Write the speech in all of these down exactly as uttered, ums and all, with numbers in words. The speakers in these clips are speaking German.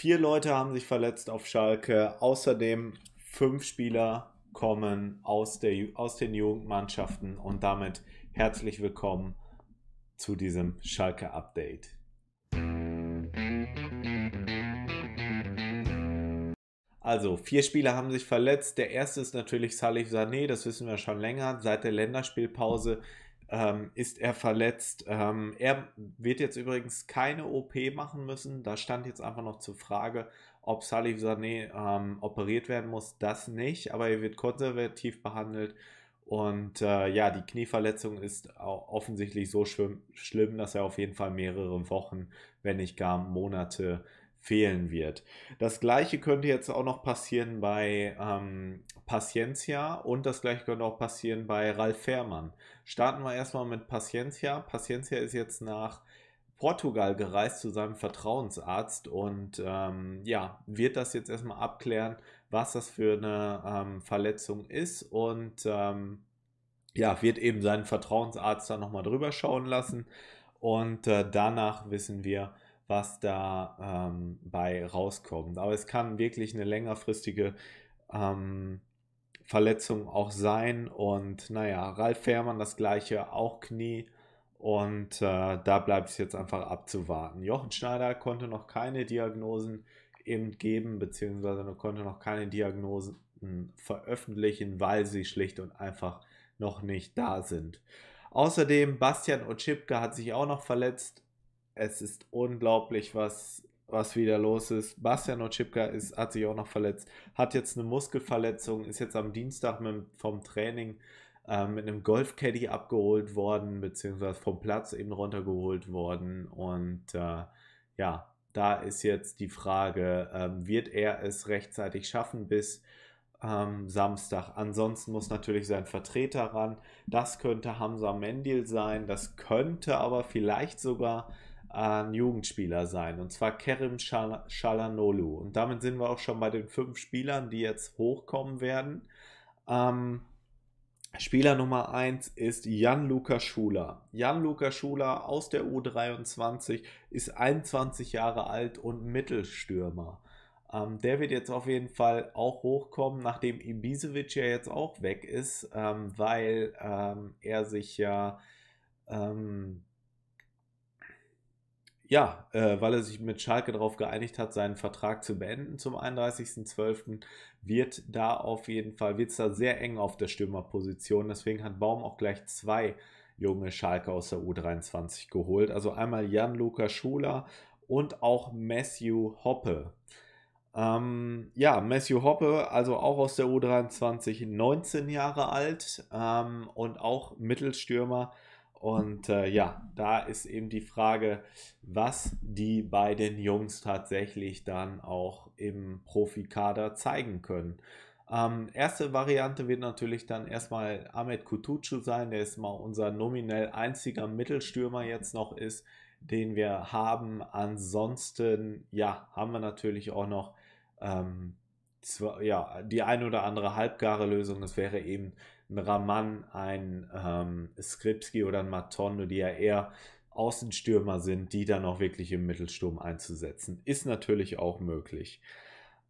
Vier Leute haben sich verletzt auf Schalke. Außerdem fünf Spieler kommen aus, der, aus den Jugendmannschaften. Und damit herzlich willkommen zu diesem Schalke-Update. Also, vier Spieler haben sich verletzt. Der erste ist natürlich Salih Sané. Das wissen wir schon länger. Seit der Länderspielpause Ähm, ist er verletzt. Ähm, er wird jetzt übrigens keine O P machen müssen. Da stand jetzt einfach noch zur Frage, ob Salih Sané ähm, operiert werden muss. Das nicht, aber er wird konservativ behandelt. Und äh, ja, die Knieverletzung ist offensichtlich so schlimm, dass er auf jeden Fall mehrere Wochen, wenn nicht gar Monate, fehlen wird. Das gleiche könnte jetzt auch noch passieren bei ähm, Paciencia und das gleiche könnte auch passieren bei Ralf Fährmann. Starten wir erstmal mit Paciencia. Paciencia ist jetzt nach Portugal gereist zu seinem Vertrauensarzt und ähm, ja, wird das jetzt erstmal abklären, was das für eine ähm, Verletzung ist und ähm, ja, wird eben seinen Vertrauensarzt dann nochmal drüber schauen lassen und äh, danach wissen wir, was da ähm, bei rauskommt. Aber es kann wirklich eine längerfristige ähm, Verletzung auch sein. Und naja, Ralf Fährmann das gleiche, auch Knie. Und äh, da bleibt es jetzt einfach abzuwarten. Jochen Schneider konnte noch keine Diagnosen eben geben, beziehungsweise konnte noch keine Diagnosen veröffentlichen, weil sie schlicht und einfach noch nicht da sind. Außerdem Bastian Oczipka hat sich auch noch verletzt. Es ist unglaublich, was, was wieder los ist. Bastian Oczipka ist, hat sich auch noch verletzt, hat jetzt eine Muskelverletzung, ist jetzt am Dienstag mit, vom Training äh, mit einem Golfcaddy abgeholt worden, beziehungsweise vom Platz eben runtergeholt worden. Und äh, ja, da ist jetzt die Frage, äh, wird er es rechtzeitig schaffen bis ähm, Samstag? Ansonsten muss natürlich sein Vertreter ran. Das könnte Hamza Mendil sein, das könnte aber vielleicht sogar ein Jugendspieler sein, und zwar Kerem Shalanolu. Und damit sind wir auch schon bei den fünf Spielern, die jetzt hochkommen werden. Ähm, Spieler Nummer eins ist Jan-Luca Schuler. Jan-Luca Schuler aus der U dreiundzwanzig ist einundzwanzig Jahre alt und Mittelstürmer. Ähm, der wird jetzt auf jeden Fall auch hochkommen, nachdem Ibisevic ja jetzt auch weg ist, ähm, weil ähm, er sich ja... Ähm, Ja, äh, weil er sich mit Schalke darauf geeinigt hat, seinen Vertrag zu beenden zum einunddreißigsten zwölften wird da auf jeden Fall, wird es da sehr eng auf der Stürmerposition. Deswegen hat Baum auch gleich zwei junge Schalke aus der U dreiundzwanzig geholt. Also einmal Jan-Luca Schuler und auch Matthew Hoppe. Ähm, ja, Matthew Hoppe, also auch aus der U dreiundzwanzig, neunzehn Jahre alt ähm, und auch Mittelstürmer. Und äh, ja, da ist eben die Frage, was die beiden Jungs tatsächlich dann auch im Profikader zeigen können. Ähm, erste Variante wird natürlich dann erstmal Ahmed Kutucu sein, der ist mal unser nominell einziger Mittelstürmer jetzt noch ist, den wir haben. Ansonsten, ja, haben wir natürlich auch noch ähm, zwei, ja, die ein oder andere halbgare Lösung. Das wäre eben ein Raman, ein ähm, Skripsky oder ein Matondo, die ja eher Außenstürmer sind, die dann auch wirklich im Mittelsturm einzusetzen. Ist natürlich auch möglich.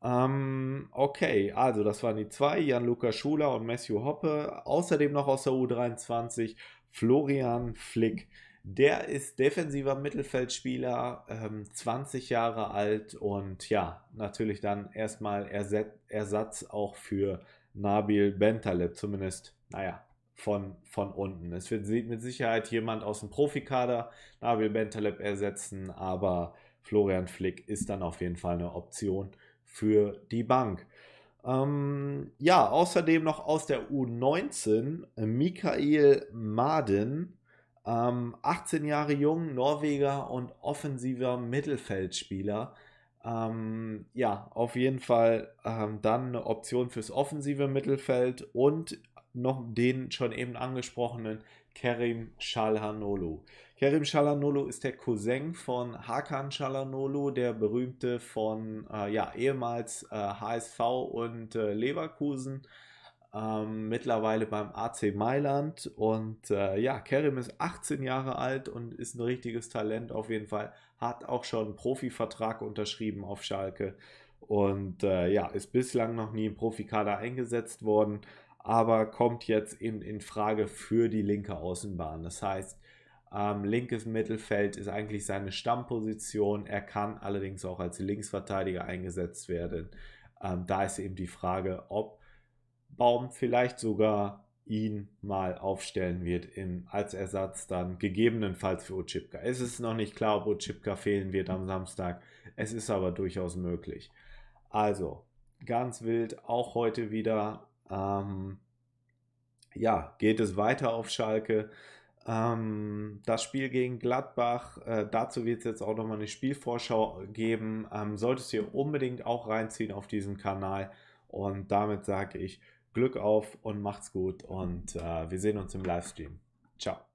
Ähm, okay, also das waren die zwei, Jan-Luca Schuler und Matthew Hoppe. Außerdem noch aus der U dreiundzwanzig Florian Flick. Der ist defensiver Mittelfeldspieler, ähm, zwanzig Jahre alt und ja, natürlich dann erstmal Ersatz auch für Nabil Bentaleb, zumindest, naja, von, von unten. Es wird mit Sicherheit jemand aus dem Profikader Nabil Bentaleb ersetzen, aber Florian Flick ist dann auf jeden Fall eine Option für die Bank. Ähm, ja, außerdem noch aus der U neunzehn Mikael Maden, ähm, achtzehn Jahre jung, Norweger und offensiver Mittelfeldspieler. Ähm, ja, auf jeden Fall ähm, dann eine Option fürs offensive Mittelfeld und noch den schon eben angesprochenen Kerem Calhanoglu. Kerem Calhanoglu ist der Cousin von Hakan Calhanoglu, der berühmte von äh, ja, ehemals äh, H S V und äh, Leverkusen, ähm, mittlerweile beim A C Mailand. Und äh, ja, Kerem ist achtzehn Jahre alt und ist ein richtiges Talent auf jeden Fall. hat auch schon einen Profivertrag unterschrieben auf Schalke und äh, ja, ist bislang noch nie im Profikader eingesetzt worden, aber kommt jetzt in, in Frage für die linke Außenbahn. Das heißt, ähm, linkes Mittelfeld ist eigentlich seine Stammposition, er kann allerdings auch als Linksverteidiger eingesetzt werden. Ähm, da ist eben die Frage, ob Baum vielleicht sogar ihn mal aufstellen wird im, als Ersatz dann gegebenenfalls für Oczipka. Es ist noch nicht klar, ob Oczipka fehlen wird am Samstag. Es ist aber durchaus möglich. Also, ganz wild, auch heute wieder. Ähm, ja, geht es weiter auf Schalke. Ähm, das Spiel gegen Gladbach, äh, dazu wird es jetzt auch nochmal eine Spielvorschau geben. Ähm, solltest du dir unbedingt auch reinziehen auf diesem Kanal. Und damit sage ich, Glück auf und macht's gut und äh, wir sehen uns im Livestream. Ciao.